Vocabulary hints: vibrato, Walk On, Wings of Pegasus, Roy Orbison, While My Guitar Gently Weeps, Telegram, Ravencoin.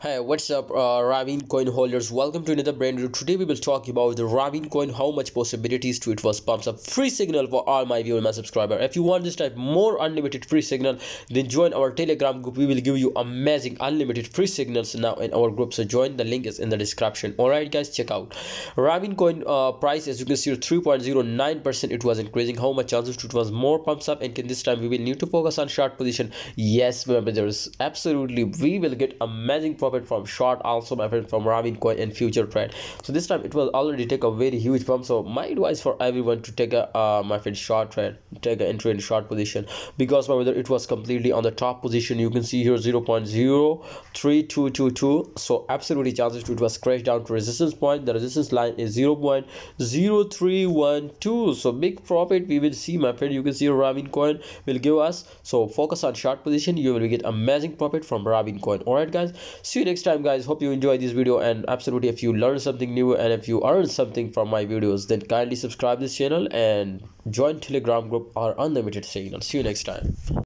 Hey, what's up Ravencoin holders, welcome to another brand new. Today we will talk about the Ravencoin, how much possibilities to it was pumps up. Free signal for all my viewers, my subscriber. If you want this type more unlimited free signal, then join our Telegram group. We will give you amazing unlimited free signals now in our group, so join. The link is in the description. All right guys, check out Ravencoin price. As you can see, 3.09% it was increasing. How much chances to it was more pumps up, and can this time we will need to focus on short position. Yes my brothers, absolutely we will get amazing profit from short also my friend, from Ravencoin and future trade. So this time it will already take a very huge pump. So my advice for everyone to take a my friend short trade, take an entry in short position, because my brother it was completely on the top position. You can see here 0.03222. so absolutely chances to it was crashed down to resistance point. The resistance line is 0.0312. so big profit we will see my friend. You can see Ravencoin will give us, so focus on short position, you will get amazing profit from Ravencoin. All right guys, see you next time guys. Hope you enjoy this video, and absolutely if you learn something new and if you earn something from my videos, then kindly subscribe this channel and join Telegram group or unlimited signal. See you next time.